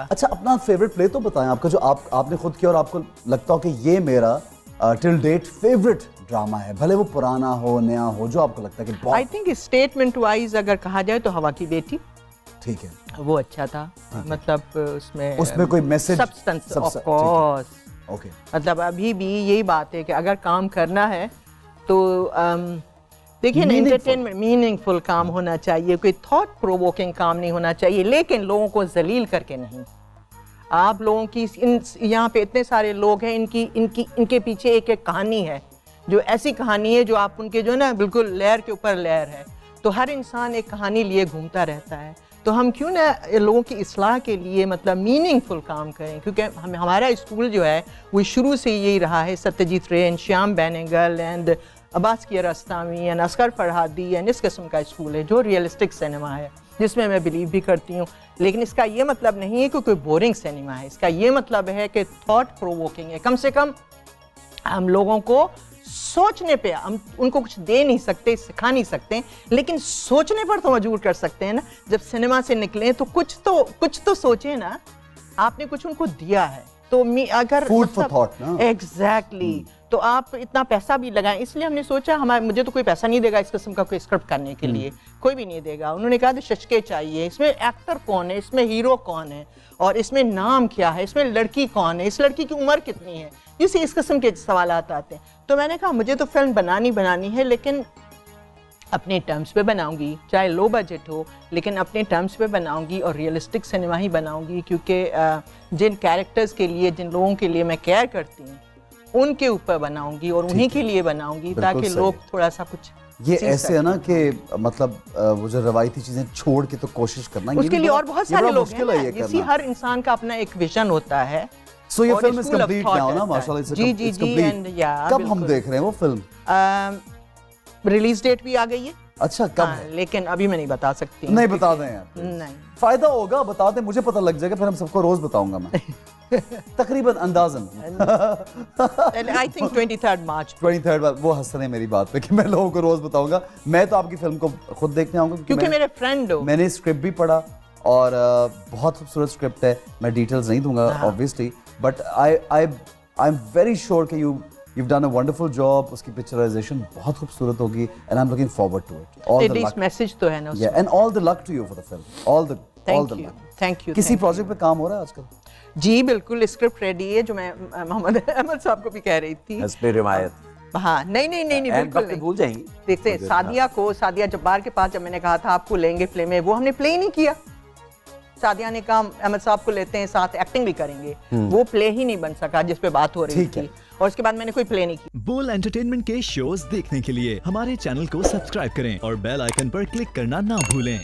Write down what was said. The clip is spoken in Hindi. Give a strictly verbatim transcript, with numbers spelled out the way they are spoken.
अच्छा, अपना फेवरेट प्ले तो बताएं आपका, जो आप आपने खुद किया और आपको लगता हो कि ये मेरा टिल डेट फेवरेट ड्रामा है, भले वो पुराना हो नया हो, जो आपको लगता है कि आई थिंक स्टेटमेंट वाइज अगर कहा जाए तो हवा की बेटी, ठीक है, वो अच्छा था। हाँ, मतलब उसमें उसमें कोई message, substance, of course, okay. मतलब अभी भी यही बात है कि अगर काम करना है तो देखिए ना, एंटरटेनमेंट मीनिंगफुल काम होना चाहिए, कोई थॉट प्रोवोकिंग काम नहीं होना चाहिए, लेकिन लोगों को जलील करके नहीं। आप लोगों की इन यहाँ पे इतने सारे लोग हैं, इनकी इनकी इनके पीछे एक एक कहानी है, जो ऐसी कहानी है जो आप उनके जो ना बिल्कुल लेयर के ऊपर लेयर है, तो हर इंसान एक कहानी लिए घूमता रहता है। तो हम क्यों ना लोगों की इस्लाह के लिए मतलब मीनिंगफुल काम करें, क्योंकि हम हमारा स्कूल जो है वो शुरू से यही रहा है। Satyajit Ray and Shyam Benegal and Abbas Kiarostami and Asghar Farhadi and इस किस्म का स्कूल है जो रियलिस्टिक सिनेमा है, जिसमें मैं बिलीव भी करती हूँ। लेकिन इसका ये मतलब नहीं है कि कोई बोरिंग सिनेमा है, इसका ये मतलब है कि थॉट प्रोवोकिंग है। कम से कम हम लोगों को सोचने पे, हम उनको कुछ दे नहीं सकते, सिखा नहीं सकते, लेकिन सोचने पर तो मजबूर कर सकते हैं ना। जब सिनेमा से निकले तो कुछ तो कुछ तो सोचें ना, आपने कुछ उनको दिया है, तो मी अगर फूड फॉर थॉट ना, एग्जैक्टली। तो आप इतना पैसा भी लगाएं, इसलिए हमने सोचा हमारे, मुझे तो कोई पैसा नहीं देगा इस किस्म का कोई स्क्रिप्ट करने के लिए, कोई भी नहीं देगा। उन्होंने कहा शशके चाहिए, इसमें एक्टर कौन है, इसमें हीरो कौन है, और इसमें नाम क्या है, इसमें लड़की कौन है, इस लड़की की उम्र कितनी है, इसी इस किस्म के सवाल आते हैं। तो मैंने कहा मुझे तो फिल्म बनानी बनानी है, लेकिन अपने टर्म्स पे बनाऊंगी, चाहे लो बजट हो, लेकिन अपने टर्म्स पे बनाऊंगी और रियलिस्टिक सिनेमा ही बनाऊंगी, क्योंकि जिन कैरेक्टर्स के लिए, जिन लोगों के लिए मैं केयर करती हूँ, उनके ऊपर बनाऊंगी और उन्हीं के लिए बनाऊंगी, ताकि लोग थोड़ा सा कुछ ये ऐसे है ना कि मतलब वो जो रवायती चीजें छोड़ के तो कोशिश करना, उसके लिए और बहुत सारे लोग हैं, इसी हर इंसान का अपना एक विजन होता है। सो ये फिल्म कंप्लीट ना हो ना, माशाल्लाह, जी जी जी। एंड कब हम देख रहे हैं वो फिल्म? रिलीज डेट भी आ गई है। अच्छा, कब? हाँ, लेकिन अभी मैं नहीं बता सकती। नहीं बता दें यार, नहीं फायदा होगा, बता दें, मुझे पता लग जाएगा, फिर हम सबको रोज बताऊंगा मैं। तकरीबन अंदाजन आई थिंक तेईस मार्च। तेईस मार्च वो हंस रहे मेरी बात पे कि मैं लोगों को रोज बताऊंगा। मैं तो आपकी फिल्म को खुद देखने आऊंगा, क्योंकि मेरे फ्रेंड हो। मैंने स्क्रिप्ट भी पढ़ा और बहुत खूबसूरत स्क्रिप्ट है, मैं डिटेल्स नहीं दूंगा obviously, but I I I am very sure कि you You've done a wonderful job. उसकी पिक्चराइजेशन बहुत खूबसूरत होगी, and I'm looking forward to it. All the luck. Message तो है ना उसमें. Yeah, and all the luck to you for the film. All the, all the luck. Thank you. किसी प्रोजेक्ट पे काम हो रहा है आजकल? जी बिल्कुल, स्क्रिप्ट रेडी है, जो मैं मोहम्मद अहमद साहब को भी कह रही थी। हस्बे रिवायत। हाँ, नहीं नहीं नहीं नहीं बिल्कुल भूल जाएंगी। देखते हैं, सादिया को, सादिया जब्बार के पास जब मैंने कहा था आपको लेंगे प्ले में, वो हमने प्ले नहीं किया। सादिया ने कहा अहमद साहब को लेते हैं, साथ एक्टिंग भी करेंगे, वो प्ले ही नहीं बन सका जिस पे बात हो रही थी, और उसके बाद मैंने कोई प्ले नहीं की। बोल एंटरटेनमेंट के शोज देखने के लिए हमारे चैनल को सब्सक्राइब करें और बेल आइकन पर क्लिक करना ना भूलें।